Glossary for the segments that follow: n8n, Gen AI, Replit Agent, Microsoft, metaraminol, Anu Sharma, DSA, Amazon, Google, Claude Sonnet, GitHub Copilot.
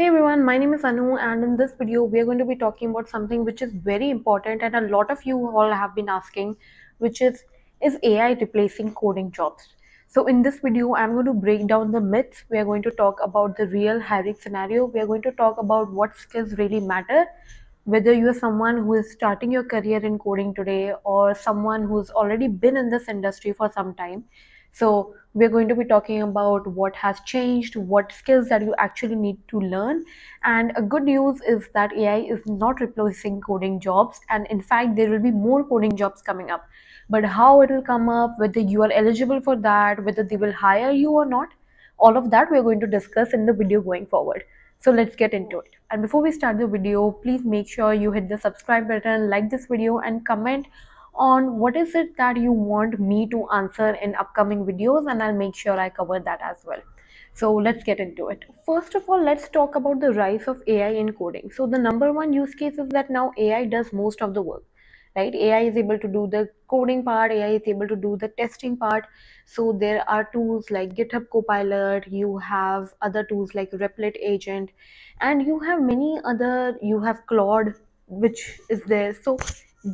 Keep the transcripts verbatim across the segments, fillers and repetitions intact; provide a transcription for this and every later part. Hey everyone, my name is Anu, and in this video we are going to be talking about something which is very important and a lot of you all have been asking, which is is A I replacing coding jobs? So in this video I'm going to break down the myths. We are going to talk about the real hiring scenario. We are going to talk about what skills really matter, whether you are someone who is starting your career in coding today or someone who's already been in this industry for some time. So we're going to be talking about what has changed, what skills that you actually need to learn. And a good news is that A I is not replacing coding jobs, and in fact there will be more coding jobs coming up. But how it will come up, whether you are eligible for that, whether they will hire you or not, all of that we're going to discuss in the video going forward. So let's get into it. And before we start the video, please make sure you hit the subscribe button, like this video, and comment on what is it that you want me to answer in upcoming videos, and I'll make sure I cover that as well. So let's get into it. First of all, let's talk about the rise of A I in coding. So the number one use case is that now A I does most of the work, right? A I is able to do the coding part, A I is able to do the testing part. So there are tools like GitHub Copilot, you have other tools like Replit Agent, and you have many other, you have Claude, which is there. So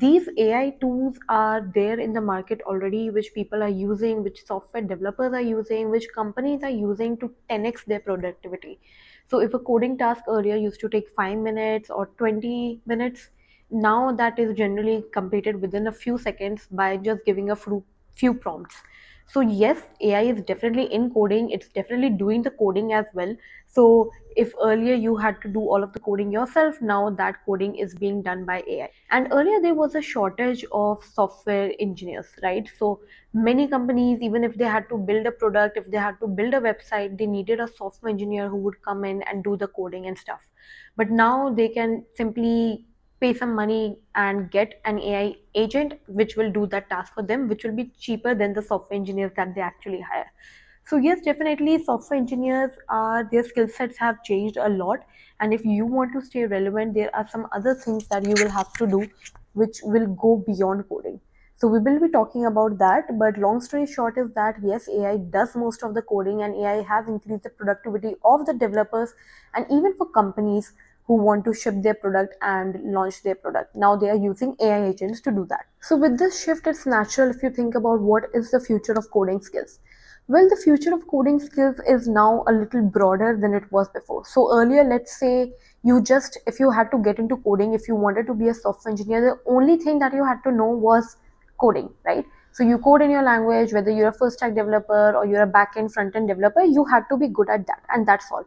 these A I tools are there in the market already, which people are using, which software developers are using, which companies are using to ten X their productivity. So if a coding task earlier used to take five minutes or twenty minutes, now that is generally completed within a few seconds by just giving a few prompts. So yes, A I is definitely in coding, it's definitely doing the coding as well. So if earlier you had to do all of the coding yourself, now that coding is being done by A I. And earlier there was a shortage of software engineers, right? So many companies, even if they had to build a product, if they had to build a website, they needed a software engineer who would come in and do the coding and stuff. But now they can simply pay some money and get an A I agent which will do that task for them, which will be cheaper than the software engineers that they actually hire. So yes, definitely software engineers are, their skill sets have changed a lot, and if you want to stay relevant, there are some other things that you will have to do which will go beyond coding. So we will be talking about that, but long story short is that yes, A I does most of the coding, and A I has increased the productivity of the developers and even for companies who want to ship their product and launch their product. Now they are using A I agents to do that. So with this shift, it's natural if you think about what is the future of coding skills. Well, the future of coding skills is now a little broader than it was before. So earlier, let's say you just, if you had to get into coding, if you wanted to be a software engineer, the only thing that you had to know was coding, right? So you code in your language, whether you're a full stack developer or you're a back-end, front-end developer, you had to be good at that, and that's all.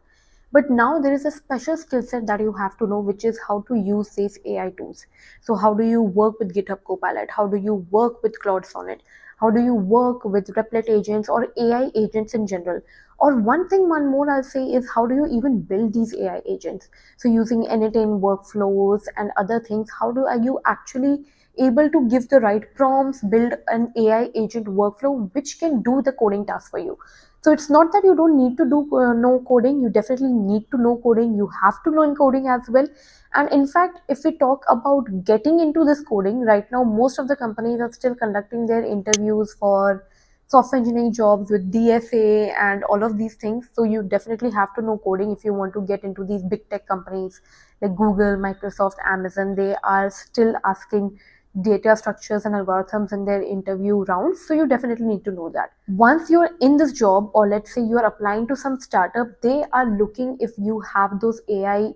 But now there is a special skill set that you have to know, which is how to use these A I tools. So how do you work with GitHub Copilot? How do you work with Claude Sonnet? How do you work with Replit agents or A I agents in general? Or one thing, one more I'll say is, how do you even build these A I agents? So using n eight n workflows and other things, how do are you actually able to give the right prompts, build an A I agent workflow which can do the coding task for you? So it's not that you don't need to do uh, know coding, you definitely need to know coding, you have to learn coding as well. And in fact, if we talk about getting into this coding, right now most of the companies are still conducting their interviews for software engineering jobs with D S A and all of these things. So you definitely have to know coding if you want to get into these big tech companies like Google, Microsoft, Amazon. They are still asking data structures and algorithms in their interview rounds, so you definitely need to know that. Once you're in this job, or let's say you're applying to some startup, they are looking if you have those A I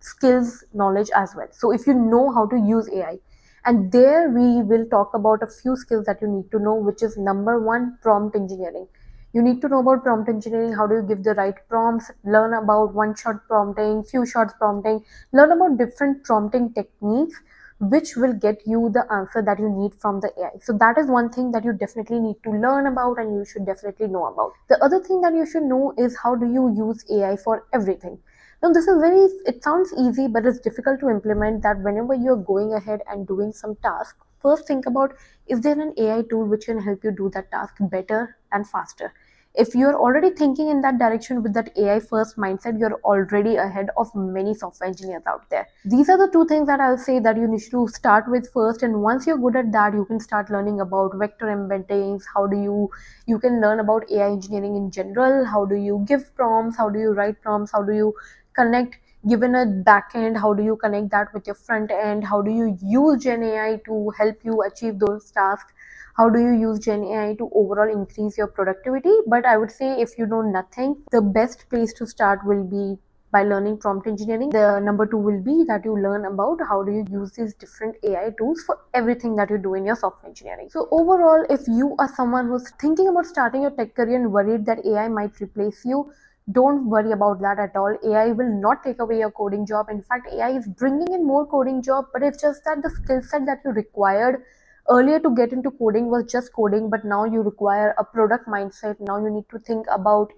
skills knowledge as well. So if you know how to use A I, and there we will talk about a few skills that you need to know, which is number one, prompt engineering. You need to know about prompt engineering, how do you give the right prompts, learn about one-shot prompting, few-shots prompting, learn about different prompting techniques, which will get you the answer that you need from the A I. So that is one thing that you definitely need to learn about and you should definitely know about. The other thing that you should know is how do you use A I for everything. Now this is very, it sounds easy, but it's difficult to implement that whenever you're going ahead and doing some task. First, think about, is there an A I tool which can help you do that task better and faster? If you're already thinking in that direction with that A I first mindset, you're already ahead of many software engineers out there. These are the two things that I'll say that you need to start with first, and once you're good at that, you can start learning about vector embeddings, how do you, you can learn about A I engineering in general, how do you give prompts, how do you write prompts, how do you connect given a back end, how do you connect that with your front end? How do you use Gen A I to help you achieve those tasks? How do you use Gen A I to overall increase your productivity? But I would say if you know nothing, the best place to start will be by learning prompt engineering. The number two will be that you learn about how do you use these different A I tools for everything that you do in your software engineering. So overall, if you are someone who's thinking about starting your tech career and worried that A I might replace you, don't worry about that at all. A I will not take away your coding job. In fact, A I is bringing in more coding job, but it's just that the skill set that you required earlier to get into coding was just coding, but now you require a product mindset. Now you need to think about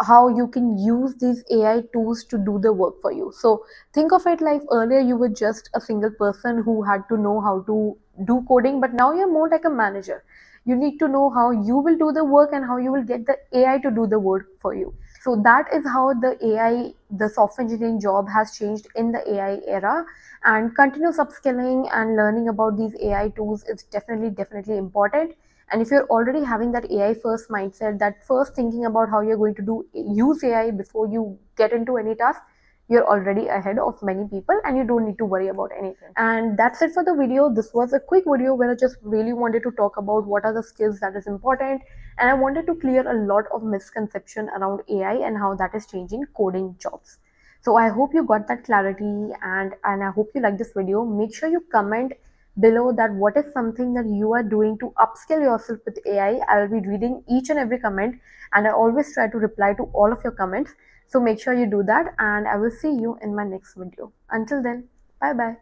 how you can use these A I tools to do the work for you. So think of it like earlier you were just a single person who had to know how to do coding, but now you're more like a manager. You need to know how you will do the work and how you will get the A I to do the work for you. So that is how the A I, the software engineering job has changed in the A I era, and continuous upskilling and learning about these A I tools is definitely, definitely important. And if you're already having that A I first mindset, that first thinking about how you're going to do use A I before you get into any task, you're already ahead of many people and you don't need to worry about anything. And that's it for the video. This was a quick video where I just really wanted to talk about what are the skills that is important. And I wanted to clear a lot of misconception around A I and how that is changing coding jobs. So I hope you got that clarity, and, and I hope you like this video. Make sure you comment below that what is something that you are doing to upskill yourself with A I. I will be reading each and every comment, and I always try to reply to all of your comments. So make sure you do that, and I will see you in my next video. Until then, bye bye.